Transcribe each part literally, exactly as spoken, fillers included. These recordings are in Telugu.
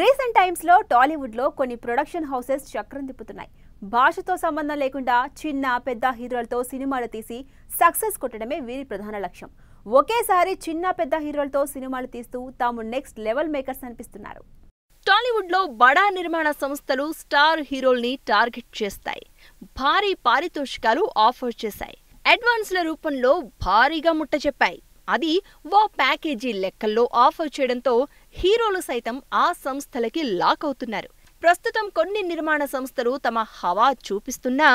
రీసెంట్ టైమ్స్ లో టాలీవుడ్ లో కొన్ని ప్రొడక్షన్ హౌసెస్ చక్రం తిప్పుతున్నాయి. భాషతో సంబంధం లేకుండా చిన్న పెద్ద హీరోలతో సినిమాలు తీసి సక్సెస్ కొట్టడమే వీరి ప్రధాన లక్ష్యం. ఒకేసారి చిన్న పెద్ద హీరోలతో సినిమాలు తీస్తూ తాము నెక్స్ట్ లెవెల్ మేకర్స్ అనిపిస్తున్నారు. టాలీవుడ్ లో బడా నిర్మాణ సంస్థలు స్టార్ హీరోల్ని టార్గెట్ చేస్తాయి, భారీ పారితోషికాలు ఆఫర్ చేశాయి, అడ్వాన్స్ల రూపంలో భారీగా ముట్ట చెప్పాయి. అది ఓ ప్యాకేజీ లెక్కల్లో ఆఫర్ చేయడంతో హీరోలు సైతం ఆ సంస్థలకి లాక్ అవుతున్నారు. ప్రస్తుతం కొన్ని నిర్మాణ సంస్థలు తమ హవా చూపిస్తున్నా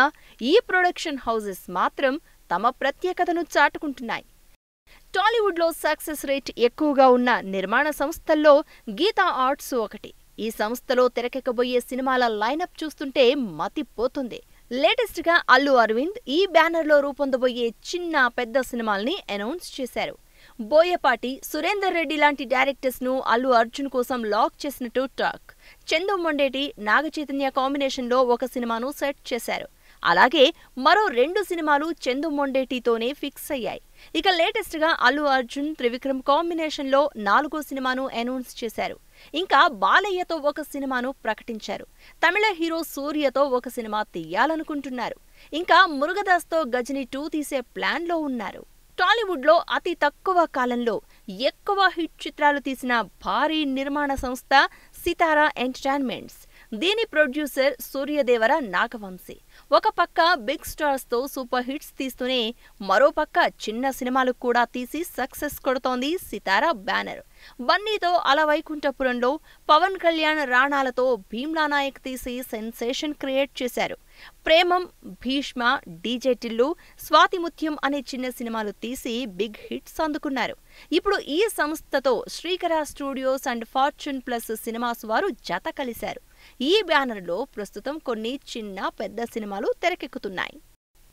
ఈ ప్రొడక్షన్ హౌసెస్ మాత్రం తమ ప్రత్యేకతను చాటుకుంటున్నాయి. టాలీవుడ్లో సక్సెస్ రేట్ ఎక్కువగా ఉన్న నిర్మాణ సంస్థల్లో గీతా ఆర్ట్స్ ఒకటి. ఈ సంస్థలో తెరకెక్కబోయే సినిమాల లైనప్ చూస్తుంటే మతిపోతుంది. లేటెస్ట్ గా అల్లు అరవింద్ ఈ బ్యానర్ లో రూపొందబోయే చిన్న పెద్ద సినిమాల్ని అనౌన్స్ చేశారు. బోయపాటి, సురేందర్ రెడ్డి లాంటి డైరెక్టర్స్ ను అల్లు అర్జున్ కోసం లాక్ చేసినట్టు టాక్. చందు మొండేటి, నాగ చైతన్య కాంబినేషన్ లో ఒక సినిమాను సెట్ చేశారు. అలాగే మరో రెండు సినిమాలు చందు మొండేటితోనే ఫిక్స్ అయ్యాయి. ఇక లేటెస్ట్ గా అల్లు అర్జున్ త్రివిక్రమ్ కాంబినేషన్ లో నాలుగో సినిమాను అనౌన్స్ చేశారు. ఇంకా బాలయ్యతో ఒక సినిమాను ప్రకటించారు. తమిళ హీరో సూర్యతో ఒక సినిమా తీయాలనుకుంటున్నారు. ఇంకా మురుగదాస్తో గజని టూ తీసే ప్లాన్ లో ఉన్నారు. టాలీవుడ్ లో అతి తక్కువ కాలంలో ఎక్కువ హిట్ చిత్రాలు తీసిన భారీ నిర్మాణ సంస్థ సితారా ఎంటర్టైన్మెంట్స్. దీని ప్రొడ్యూసర్ సూర్యదేవర నాగవంశి. ఒక పక్క బిగ్ స్టార్స్ తో సూపర్ హిట్స్ తీస్తూనే మరోపక్క చిన్న సినిమాలు కూడా తీసి సక్సెస్ కొడుతోంది సితారా బ్యానర్. బన్నీతో అలవైకుంఠపురంలో, పవన్ కళ్యాణ్ రాణాలతో భీమ్లా నాయక్ తీసి సెన్సేషన్ క్రియేట్ చేశారు. ప్రేమం, భీష్మ, డీజే టిల్లు, స్వాతి ముత్యం అనే చిన్న సినిమాలు తీసి బిగ్ హిట్స్ అందుకున్నారు. ఇప్పుడు ఈ సంస్థతో Srikara studios and fortune plus cinemas వారు జత కలిశారు. ఈ బ్యానర్లో ప్రస్తుతం కొన్ని చిన్న పెద్ద సినిమాలు తెరకెక్కుతున్నాయి.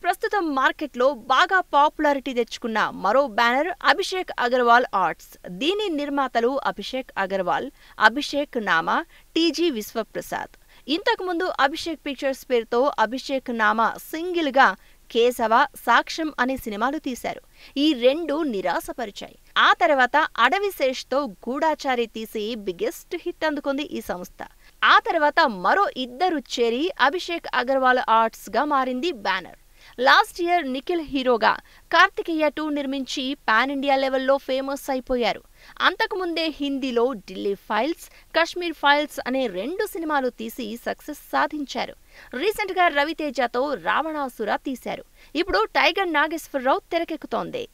ప్రస్తుతం మార్కెట్లో బాగా పాపులారిటీ తెచ్చుకున్న మరో బ్యానర్ అభిషేక్ అగర్వాల్ ఆర్ట్స్. దీని నిర్మాతలు అభిషేక్ అగర్వాల్, అభిషేక్ నామా, టీజీ విశ్వప్రసాద్. ఇంతకుముందు అభిషేక్ పిక్చర్స్ పేరుతో అభిషేక్ నామా సింగిల్గా కేశవ, సాక్ష్యం అనే సినిమాలు తీశారు. ఈ రెండు నిరాశపరిచాయి. ఆ తర్వాత అడవిశేష్తో గూఢాచారి తీసి బిగ్గెస్ట్ హిట్ అందుకుంది ఈ సంస్థ. ఆ తర్వాత మరో ఇద్దరు చేరి అభిషేక్ అగర్వాల్ ఆర్ట్స్ గా మారింది బ్యానర్. లాస్ట్ ఇయర్ నిఖిల్ హీరోగా కార్తికేయ టూ నిర్మించి పాన్ ఇండియా లెవెల్లో ఫేమస్ అయిపోయారు. అంతకుముందే హిందీలో ఢిల్లీ ఫైల్స్, కశ్మీర్ ఫైల్స్ అనే రెండు సినిమాలు తీసి సక్సెస్ సాధించారు. రీసెంట్ గా రవితేజతో రావణాసుర తీశారు. ఇప్పుడు టైగర్ నాగేశ్వరరావు తెరకెక్కుతోంది.